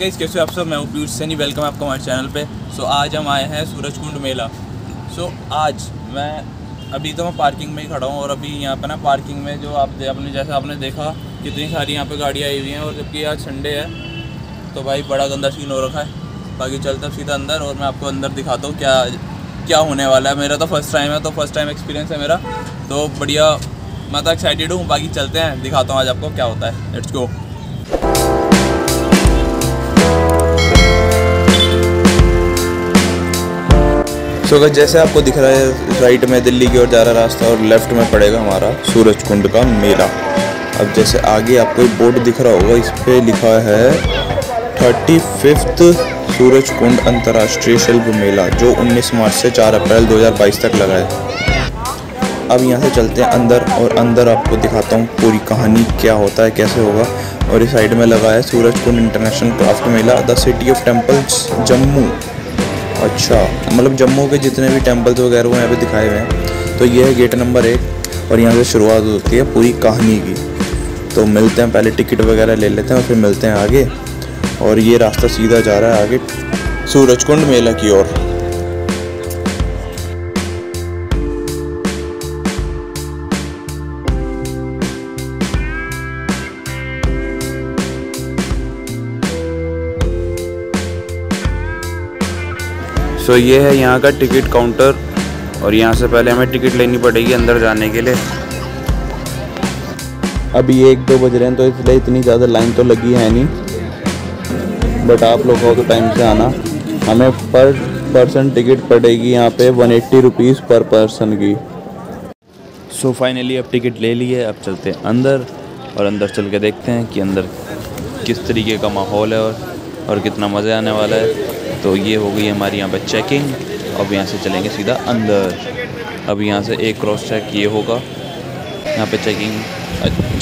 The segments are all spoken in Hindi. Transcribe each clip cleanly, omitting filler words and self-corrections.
गाइस, कैसे हो आप सब। मैं हूँ पीयूष सेनी, वेलकम आपका हमारे चैनल पे। आज हम आए हैं सूरजकुंड मेला। आज मैं अभी तो मैं पार्किंग में ही खड़ा हूँ और अभी यहाँ पे ना पार्किंग में जो आपने देखा कितनी सारी यहाँ पे गाड़ियाँ आई हुई हैं, और जबकि आज संडे है तो भाई बड़ा गंदा सीन हो रखा है। बाकी चलते हैं सीधा अंदर और मैं आपको अंदर दिखाता हूँ क्या होने वाला है। मेरा तो फर्स्ट टाइम है, तो फर्स्ट टाइम एक्सपीरियंस है मेरा, तो बढ़िया मैं तो एक्साइटेड हूँ। बाकी चलते हैं, दिखाता हूँ आज आपको क्या होता है। Let's go. सो गाइस, जैसे आपको दिख रहा है राइट में दिल्ली की ओर जा रहा रास्ता और लेफ्ट में पड़ेगा हमारा सूरजकुंड का मेला। अब जैसे आगे आपको एक बोर्ड दिख रहा होगा, इस पर लिखा है 35वां सूरजकुंड अंतर्राष्ट्रीय शिल्प मेला, जो 19 मार्च से 4 अप्रैल 2022 तक लगा है। अब यहाँ से चलते हैं अंदर और अंदर आपको दिखाता हूँ पूरी कहानी क्या होता है, कैसे होगा। और इस साइड में लगा है Surajkund international craft Mela, the city of temples Jammu. अच्छा, मतलब जम्मू के जितने भी टेम्पल्स वगैरह वो यहाँ पे दिखाए हुए हैं। तो ये है गेट नंबर 1 और यहाँ से शुरुआत होती है पूरी कहानी की। तो मिलते हैं, पहले टिकट वगैरह ले लेते हैं और फिर मिलते हैं आगे। और ये रास्ता सीधा जा रहा है आगे सूरजकुंड मेला की ओर। तो ये है यहाँ का टिकट काउंटर, और यहाँ से पहले हमें टिकट लेनी पड़ेगी अंदर जाने के लिए। अभी 1-2 बज रहे हैं तो इसलिए इतनी ज़्यादा लाइन तो लगी है नहीं, बट आप लोग हो तो टाइम से आना। हमें पर पर्सन टिकट पड़ेगी यहाँ पे 180 रुपीज़ पर पर्सन की। सो फाइनली अब टिकट ले लिए, अब चलते हैं अंदर और अंदर चल के देखते हैं कि अंदर किस तरीके का माहौल है और कितना मज़े आने वाला है। तो ये हो गई हमारी यहाँ पर चेकिंग। अब यहाँ से चलेंगे सीधा अंदर। अब यहाँ से एक क्रॉस चेक ये होगा। यहाँ पे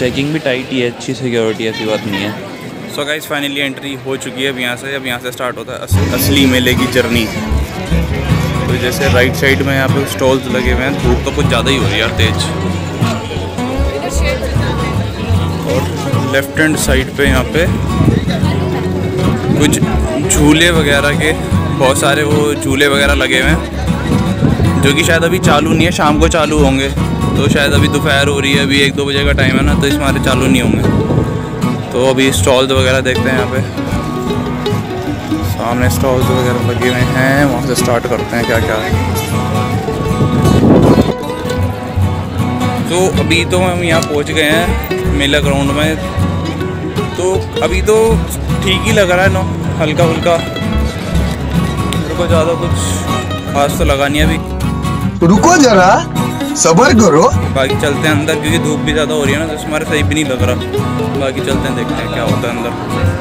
चेकिंग भी टाइट ही है, अच्छी सिक्योरिटी है, ऐसी बात नहीं है। सो गाइस, फाइनली एंट्री हो चुकी है। अब यहाँ से स्टार्ट होता है असली मेले की जर्नी। तो जैसे राइट साइड में यहाँ पे स्टॉल्स लगे हुए हैं। धूप तो कुछ ज़्यादा ही हो रही है यार, तेज। और लेफ्ट हैंड साइड पे यहाँ पे कुछ झूले वगैरह के बहुत सारे वो झूले वगैरह लगे हुए हैं, जो कि शायद अभी चालू नहीं है, शाम को चालू होंगे। तो शायद अभी दोपहर हो रही है, अभी 1-2 बजे का टाइम है ना, तो इस मारे चालू नहीं होंगे। तो अभी स्टॉल्स वगैरह देखते हैं। यहाँ पे सामने स्टॉल्स वगैरह लगे हुए हैं, वहाँ से स्टार्ट करते हैं क्या क्या है। तो अभी तो हम यहाँ पहुँच गए हैं मेला ग्राउंड में। तो अभी तो ठीक ही लग रहा है ना, हल्का फुल्का, मेरे को ज़्यादा कुछ खास तो लगा नहीं अभी। रुको जरा, सब्र करो। बाकी चलते हैं अंदर, क्योंकि धूप भी ज़्यादा हो रही है ना, तो इसमें सही भी नहीं लग रहा। बाकी चलते हैं, देखते हैं क्या होता है अंदर।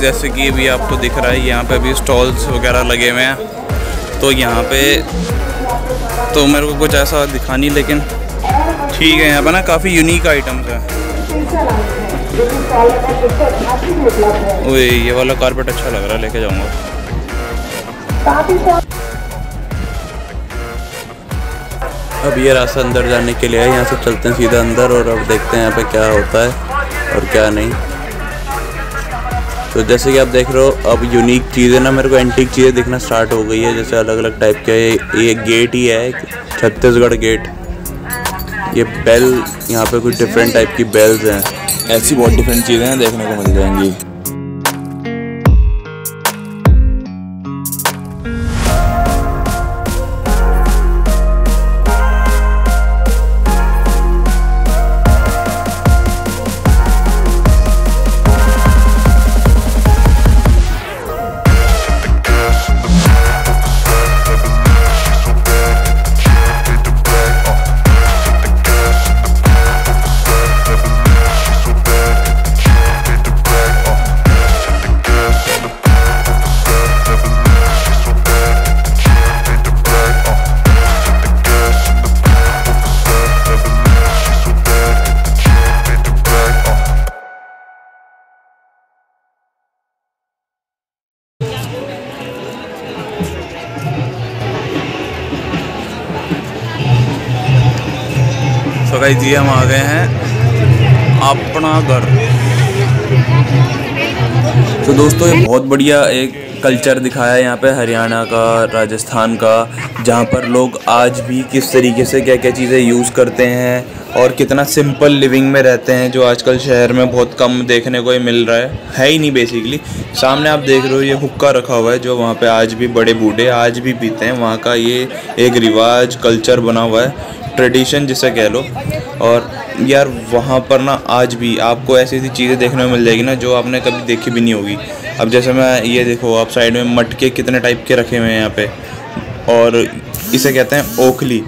जैसे कि अभी आपको दिख रहा है, यहाँ पे अभी स्टॉल्स वगैरह लगे हुए हैं। तो यहाँ पे तो मेरे को कुछ ऐसा दिखा नहीं, लेकिन ठीक है, यहाँ पे ना काफ़ी यूनिक आइटम्स हैं। ओए, ये वाला कारपेट अच्छा लग रहा है, लेके जाऊँगा। अब ये रास्ता अंदर जाने के लिए है, यहाँ से चलते हैं सीधा अंदर और अब देखते हैं यहाँ पे क्या होता है और क्या नहीं। तो जैसे कि आप देख रहे हो, अब यूनिक चीज़ें ना, मेरे को एंटीक चीज़ें दिखना स्टार्ट हो गई है, जैसे अलग अलग टाइप के। ये गेट ही है, छत्तीसगढ़ गेट। ये बेल, यहाँ पे कुछ डिफरेंट टाइप की बेल्स हैं। ऐसी बहुत डिफरेंट चीज़ें हैं, देखने को मिल जाएंगी। तो गाइस जी हम आ गए हैं अपना घर। तो दोस्तों ये बहुत बढ़िया एक कल्चर दिखाया है यहाँ पे हरियाणा का, राजस्थान का, जहाँ पर लोग आज भी किस तरीके से क्या क्या चीज़ें यूज़ करते हैं और कितना सिंपल लिविंग में रहते हैं, जो आजकल शहर में बहुत कम देखने को ही मिल रहा है ही नहीं बेसिकली। सामने आप देख रहे हो ये हुक्का रखा हुआ है, जो वहाँ पे आज भी बड़े बूढ़े आज भी पीते हैं। वहाँ का ये एक रिवाज कल्चर बना हुआ है, ट्रेडिशन जिसे कह लो। और यार वहाँ पर ना आज भी आपको ऐसी ऐसी चीज़ें देखने को मिल जाएगी ना जो आपने कभी देखी भी नहीं होगी। अब जैसे मैं ये देखो आप साइड में मटके कितने टाइप के रखे हुए हैं यहाँ पे, और इसे कहते हैं ओखली,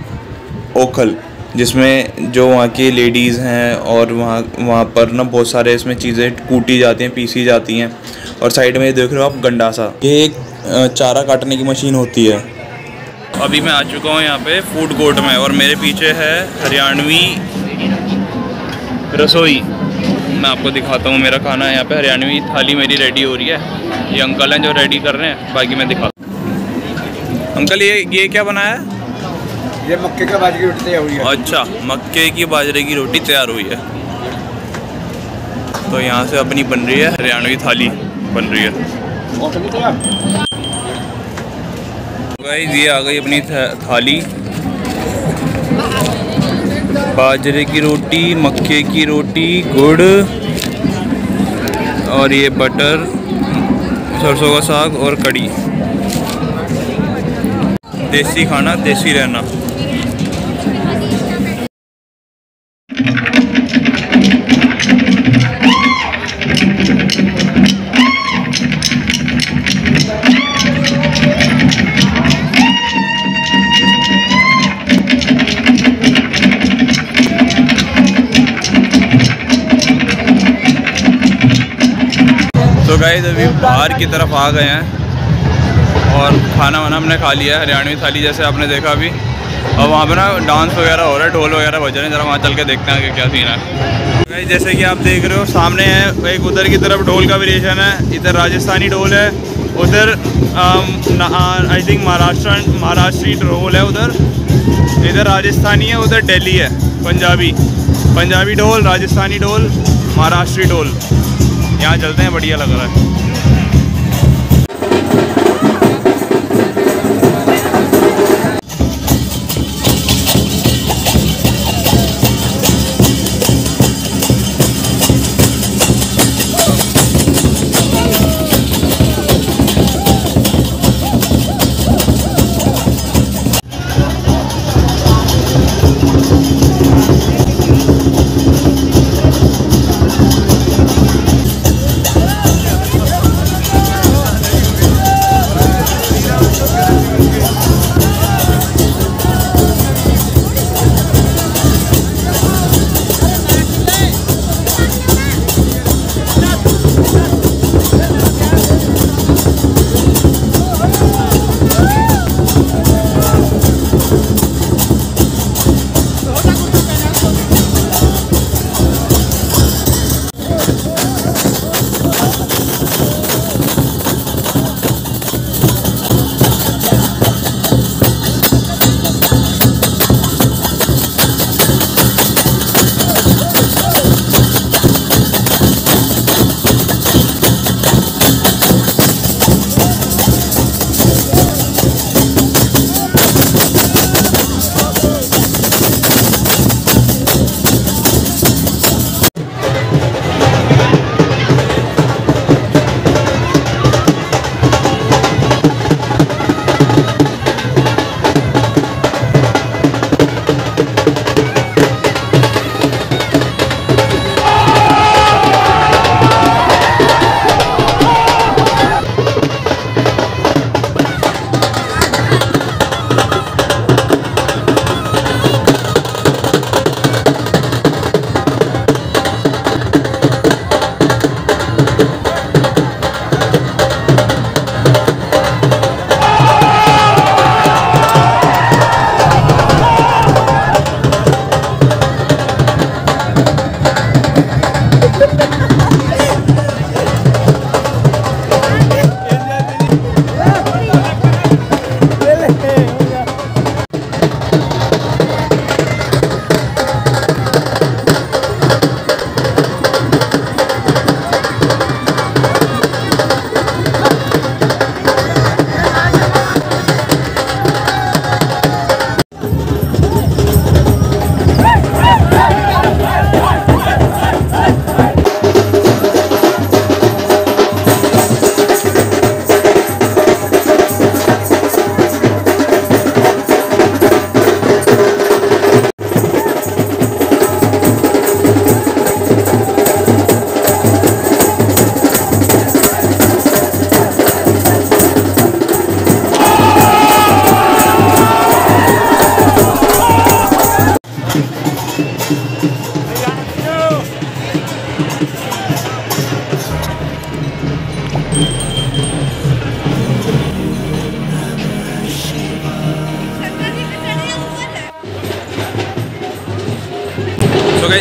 ओखल, जिसमें जो वहाँ की लेडीज़ हैं और वहाँ पर ना बहुत सारे इसमें चीज़ें कूटी जाती हैं, पीसी जाती हैं। और साइड में ये देख रहे हो आप गंडासा, ये एक चारा काटने की मशीन होती है। अभी मैं आ चुका हूँ यहाँ पे फूड कोर्ट में और मेरे पीछे है हरियाणवी रसोई। मैं आपको दिखाता हूँ मेरा खाना है यहाँ पे, हरियाणवी थाली मेरी रेडी हो रही है। ये अंकल हैं जो रेडी कर रहे हैं, बाकी मैं दिखाता हूँ। अंकल ये क्या बनाया है? ये मक्के का बाजरे की रोटी तैयार हुई है। अच्छा, मक्के की बाजरे की रोटी तैयार हुई है। तो यहाँ से अपनी बन रही है हरियाणवी थाली बन रही है। गाइस ये आ गई अपनी थाली, बाजरे की रोटी, मक्के की रोटी, गुड़ और ये बटर, सरसों का साग और कड़ी। देसी खाना देसी रहना। तो गाइस अभी बाहर की तरफ आ गए हैं और खाना वाना हमने खा लिया है, हरियाणवी थाली जैसे आपने देखा अभी। और वहाँ पे ना डांस वगैरह हो रहा है, ढोल वगैरह बज रहे हैं। जरा वहाँ चल के देखते हैं कि क्या सीन है। गाइस जैसे कि आप देख रहे हो सामने है, एक उधर की तरफ ढोल का वेरिएशन है, इधर राजस्थानी ढोल है, उधर आई थिंक महाराष्ट्री ढोल है, उधर इधर राजस्थानी है, उधर दिल्ली है, पंजाबी ढोल, राजस्थानी ढोल, महाराष्ट्री ढोल। यहाँ चलते हैं, बढ़िया लग रहा है।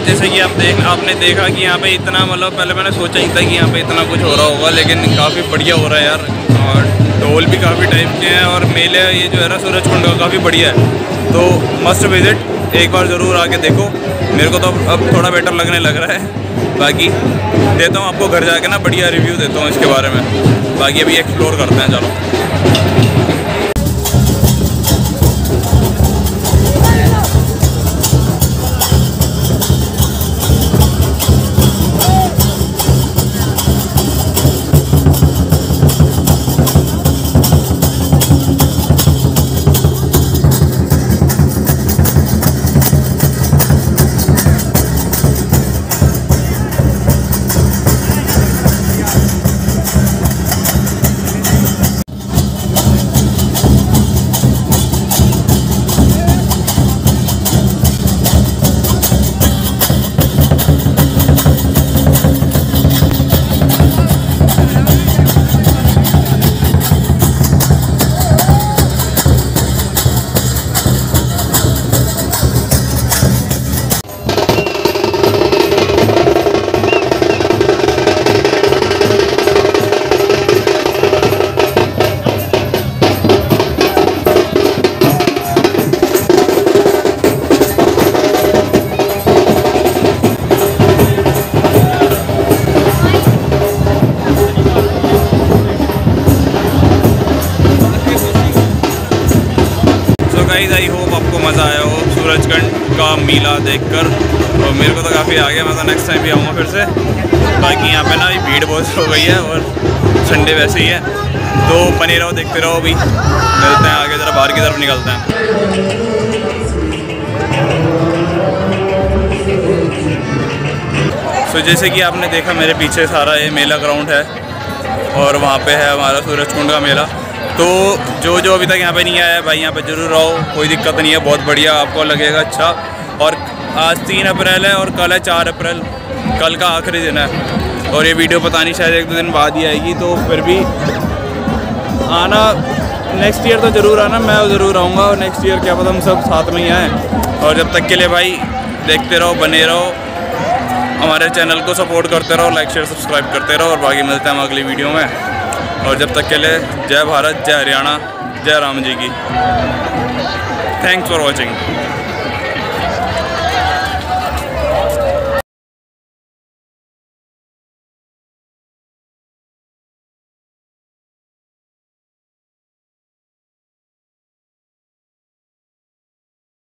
जैसे कि आपने देखा कि यहाँ पे इतना मतलब पहले मैंने सोचा ही था कि यहाँ पे इतना कुछ हो रहा होगा, लेकिन काफ़ी बढ़िया हो रहा है यार। और ढोल भी काफ़ी टाइप के हैं और मेले ये जो है ना सूरजकुंड का काफ़ी बढ़िया है, तो मस्ट विज़िट, एक बार ज़रूर आके देखो। मेरे को तो अब थोड़ा बेटर लगने लग रहा है। बाकी देता हूँ आपको घर जाके ना बढ़िया रिव्यू देता हूँ इसके बारे में। बाकी अभी एक्सप्लोर करते हैं, चलो। आई होप आपको मज़ा आया हो सूरजकंड का मेला देखकर। और मेरे को तो काफ़ी आ गया, मैं तो नेक्स्ट टाइम भी आऊँगा फिर से। बाकी यहाँ पे ना भीड़ बहुत हो गई है और संडे वैसे ही है, तो बने रहो, देखते रहो। अभी मिलते हैं आगे, ज़रा बाहर की तरफ निकलते हैं। सो जैसे कि आपने देखा मेरे पीछे सारा ये मेला ग्राउंड है और वहाँ पर है हमारा सूरजकुंड का मेला। तो जो जो अभी तक यहाँ पे नहीं आया है भाई, यहाँ पे जरूर आओ, कोई दिक्कत नहीं है, बहुत बढ़िया आपको लगेगा। अच्छा, और आज 3 अप्रैल है और कल है 4 अप्रैल, कल का आखिरी दिन है। और ये वीडियो पता नहीं शायद 1-2 दिन बाद ही आएगी, तो फिर भी आना, नेक्स्ट ईयर तो ज़रूर आना, मैं ज़रूर आऊँगा। और नेक्स्ट ईयर क्या पता हम सब साथ में ही आएँ। और जब तक के लिए भाई देखते रहो, बने रहो, हमारे चैनल को सपोर्ट करते रहो, लाइक शेयर सब्सक्राइब करते रहो। और बाकी मिलते हैं हम अगली वीडियो में। और जब तक के लिए जय भारत, जय हरियाणा, जय राम जी की। Thanks for watching.